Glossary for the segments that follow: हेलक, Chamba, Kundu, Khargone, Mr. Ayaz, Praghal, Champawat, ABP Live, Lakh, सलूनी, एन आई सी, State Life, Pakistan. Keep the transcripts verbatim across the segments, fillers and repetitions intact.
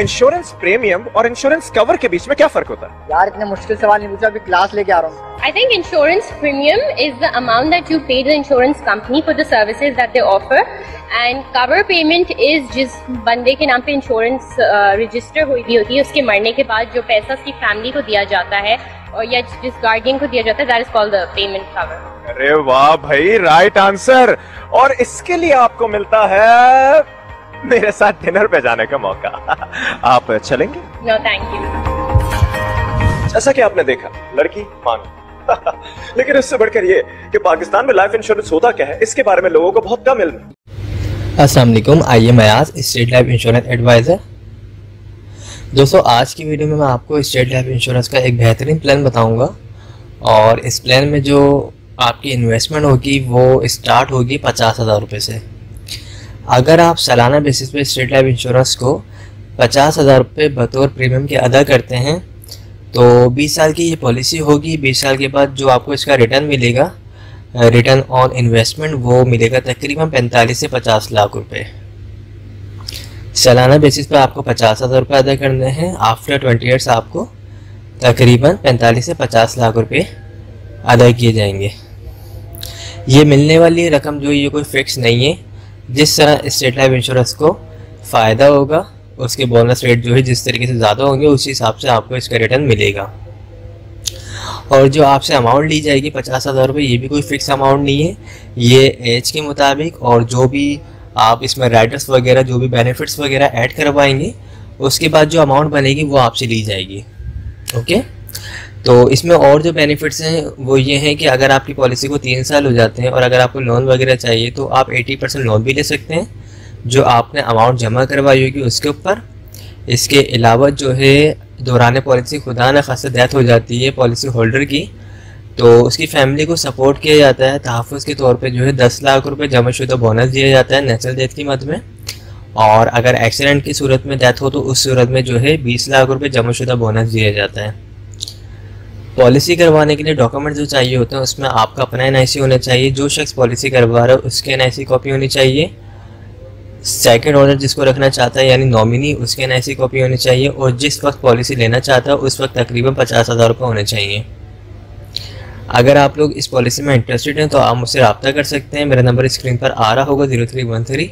Insurance premium और insurance cover के बीच में क्या फर्क होता है? यार इतने मुश्किल सवाल नहीं पूछा, अभी क्लास लेके आ रहा हूँ। I think insurance premium is the amount that you pay the insurance company for the services that they offer, and cover payment is जिस बंदे के नाम पे इंश्योरेंस रजिस्टर हुई होती है उसके मरने के बाद जो पैसा उसकी फैमिली को दिया जाता है और या जिस गार्डियन को दिया जाता है, that is called the payment cover. अरे वाह भाई, राइट आंसर। और इसके लिए आपको मिलता है मेरे साथ डिनर पे जाने का मौका। आप चलेंगे? No thank you. जैसा कि आपने देखा, लड़की मांग लेकिन इससे बढ़कर ये कि पाकिस्तान में लाइफ इंश्योरेंस होता क्या है, इसके बारे में लोगों को बहुत कम इल्म है। अस्सलाम वालेकुम, I am Ayaz, state life insurance advisor. दोस्तों, आज की वीडियो में मैं आपको स्टेट लाइफ इंश्योरेंस का एक बेहतरीन प्लान बताऊंगा और इस प्लान में जो आपकी इन्वेस्टमेंट होगी वो स्टार्ट होगी पचास हज़ार रुपये से। अगर आप सालाना बेसिस पे स्टेट लाइफ इंश्योरेंस को पचास हज़ार रुपये बतौर प्रीमियम के अदा करते हैं तो बीस साल की ये पॉलिसी होगी। बीस साल के बाद जो आपको इसका रिटर्न मिलेगा, रिटर्न ऑन इन्वेस्टमेंट, वो मिलेगा तकरीबन पैंतालीस से पचास लाख रुपए। सालाना बेसिस पे आपको पचास हज़ार रुपये अदा करने हैं। आफ्टर ट्वेंटी ईयर्स आपको तकरीबन पैंतालीस से पचास लाख रुपये अदा किए जाएंगे। ये मिलने वाली रकम जो ये कोई फिक्स नहीं है, जिस तरह स्टेट लाइफ इंश्योरेंस को फ़ायदा होगा उसके बोनस रेट जो है जिस तरीके से ज़्यादा होंगे उसी हिसाब से आपको इसका रिटर्न मिलेगा। और जो आपसे अमाउंट ली जाएगी पचास हज़ार रुपये, ये भी कोई फिक्स अमाउंट नहीं है, ये एज के मुताबिक और जो भी आप इसमें राइडर्स वगैरह जो भी बेनिफिट्स वगैरह ऐड करवाएंगे उसके बाद जो अमाउंट बनेगी वो आपसे ली जाएगी। ओके, तो इसमें और जो बेनिफिट्स हैं वो ये हैं कि अगर आपकी पॉलिसी को तीन साल हो जाते हैं और अगर आपको लोन वगैरह चाहिए तो आप अस्सी परसेंट लोन भी ले सकते हैं जो आपने अमाउंट जमा करवाई होगी उसके ऊपर। इसके अलावा जो है दौरान पॉलिसी खुदा न खासा डेथ हो जाती है पॉलिसी होल्डर की, तो उसकी फैमिली को सपोर्ट किया जाता है। तहफ़ुज़ के तौर पर जो है दस लाख रुपये जमाशुदा बोनस दिया जाता है नेचुरल डेथ की मद में, और अगर एक्सीडेंट की सूरत में डेथ हो तो उस सूरत में जो है बीस लाख रुपये जमाशुदा बोनस दिया जाता है। पॉलिसी करवाने के लिए डॉक्यूमेंट जो चाहिए होते हैं उसमें आपका अपना एन आई सी होना चाहिए, जो शख्स पॉलिसी करवा रहा है उसके एन आई सी कॉपी होनी चाहिए। सेकंड ऑनर जिसको रखना चाहता है यानी नॉमिनी, उसके एन आई सी कॉपी होनी चाहिए। और जिस वक्त पॉलिसी लेना चाहता है उस वक्त तकरीबन पचास हज़ार रुपये होने चाहिए। अगर आप लोग इस पॉलिसी में इंटरेस्टेड हैं तो आप मुझसे रब्ता कर सकते हैं। मेरा नंबर स्क्रीन पर आ रहा होगा zero three one three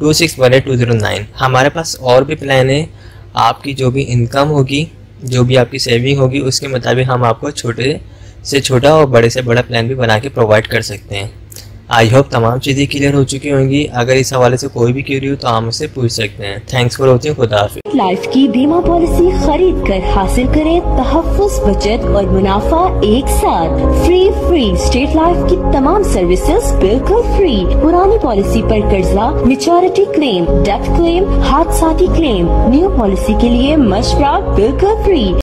two six one eight two zero nine. हमारे पास और भी प्लान है। आपकी जो भी इनकम होगी, जो भी आपकी सेविंग होगी, उसके मुताबिक हम आपको छोटे से छोटा और बड़े से बड़ा प्लान भी बना के प्रोवाइड कर सकते हैं। आई होप तमाम चीज़ें क्लियर हो चुकी होंगी। अगर इस हवाले से कोई भी क्यूरी हो तो आप मुझसे पूछ सकते हैं। Thanks for watching. खुदा हाफिज़। लाइफ की बीमा पॉलिसी खरीद कर हासिल करें तहफ़्फ़ुज़, बचत और मुनाफा एक साथ। फ्री फ्री स्टेट लाइफ की तमाम सर्विसेज बिल्कुल फ्री। पुरानी पॉलिसी पर कर्जा, मेच्योरिटी क्लेम, डेथ क्लेम, हादसा क्लेम। न्यू पॉलिसी के लिए मशवरा बिल्कुल फ्री।